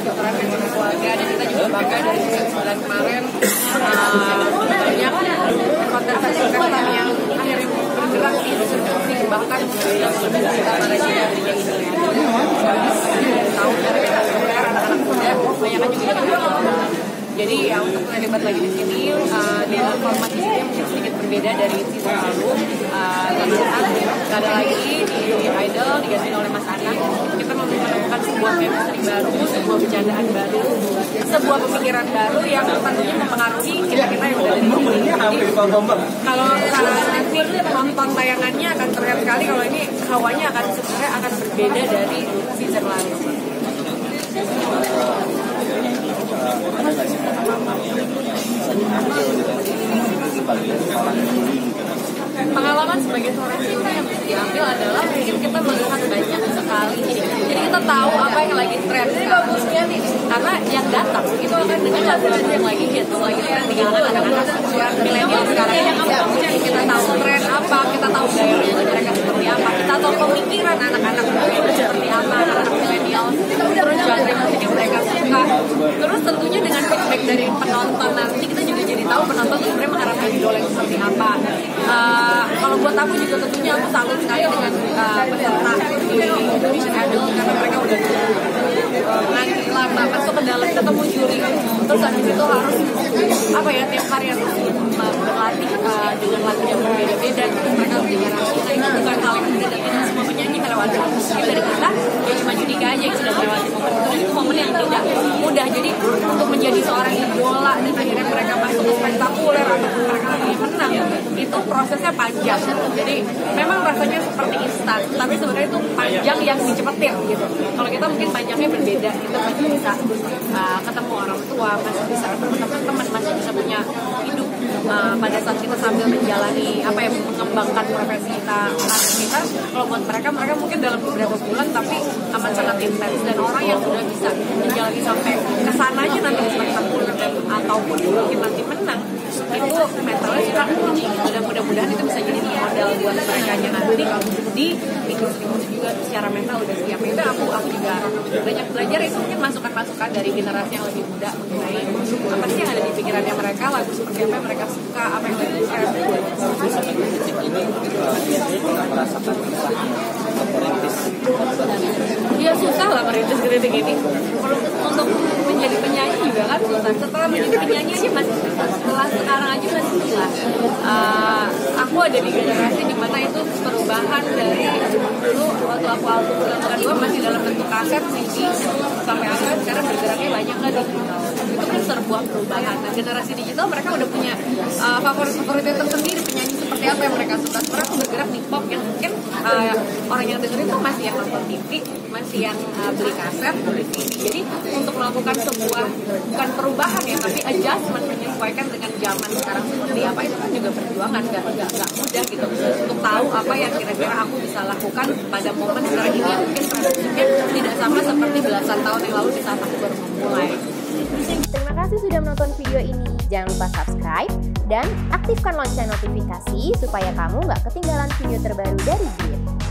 berperan dengan keluarga, dan kita juga bangga dari season 9 kemarin banyak konten yang akhirnya bergerak di industri, bahkan yang lebih kita marasi dari yang tahu dari anak-anak muda kebanyakan juga jadi yang untuk terlibat lagi di sini dengan format di sini mungkin sedikit berbeda dari season lalu. Tidak ada lagi di Idol diganti oleh Mas Anang. Kita menemukan sebuah chemistry baru, sebuah bercandaan baru, sebuah pemikiran baru yang tentunya mempengaruhi kita yang udah dari sini. Kalau nanti nonton tayangannya akan terlihat sekali kalau ini hawanya akan sebenarnya akan berbeda dari season lalu. Pengalaman sebagai seorang cinta yang bisa diambil adalah mungkin kita melihat banyak sekali, jadi kita tahu apa yang lagi tren. Jadi bagusnya nih, karena yang datang itu akan dengan lagu-lagu yang lagi hit, lagi tren di kalangan anak-anak sekarang milenial sekarang. Yang bagusnya kita tahu tren apa, kita tahu gayanya mereka seperti apa, kita tahu pemikiran anak-anak seperti apa, anak-anak milenial, terus genre musik mereka suka, terus tentunya dengan feedback dari penonton nanti kita juga jadi tahu penonton sebenarnya mengharapkan idola yang seperti apa. Kalau buat aku juga tentunya aku salut sekali dengan peserta di Indonesian Idol karena mereka udah nanti lama masuk ke dalam ketemu juri, terus habis itu harus apa ya tiap hari harus berlatih dengan lagu yang berbeda-beda. Mereka dengan kita itu bukan hal yang berbeda, kita semua penyanyi melewati mungkin dari kita ya cuma Judika aja yang sudah melewati momen itu, momen yang tidak mudah. Jadi untuk menjadi seorang idola dan akhirnya mereka masuk ke spektakuler ataupun mereka menang itu prosesnya panjang, jadi memang rasanya seperti instan tapi sebenarnya itu panjang yang dicepetin gitu. Kalau kita mungkin panjangnya berbeda, kita masih bisa ketemu orang tua, masih bisa ketemu teman-teman, masih bisa punya hidup pada saat kita sambil menjalani apa yang mengembangkan profesi kita. Kalau buat mereka mungkin dalam beberapa bulan tapi amat sangat intens, dan orang yang sudah bisa menjalani sampai kesananya nanti spektakuler ataupun mungkin nanti menang itu mentalnya sudah kuning. Mudah-mudahan itu bisa jadi modal buat mereka nanti di industri musik juga secara mental udah siap. Itu aku juga banyak belajar itu, mungkin masukan-masukan dari generasi yang lebih muda mengenai apa sih yang ada di pikirannya mereka, lagu seperti apa yang mereka suka, apa yang mereka share. Ya susah lah merintis kritik ini. Untuk menjadi penyanyi juga kan susah. Setelah menjadi penyanyi aja masih susah. Setelah sekarang aja masih susah. Aku ada di generasi di mana itu perubahan dari dulu waktu aku album kedua masih dalam bentuk kaset, CD, sampai akhirnya sekarang bergeraknya banyak lah digital. Itu kan sebuah perubahan. Nah, generasi digital mereka udah punya favorit-favoritnya tersendiri, penyanyi seperti apa yang mereka suka. Sekarang aku bergerak di pop yang mungkin orang yang dengerin tuh masih yang nonton TV, masih yang beli kaset, beli CD. Jadi untuk melakukan sebuah bukan perubahan ya, tapi adjustment menyesuaikan dengan zaman sekarang seperti apa itu kan juga perjuangan, nggak mudah gitu. Untuk tahu apa yang kira-kira aku bisa lakukan pada momen sekarang ini mungkin transisinya tidak sama seperti belasan tahun yang lalu di saat aku baru memulai. Terima kasih sudah menonton video ini. Jangan lupa subscribe dan aktifkan lonceng notifikasi supaya kamu nggak ketinggalan video terbaru dari Grid.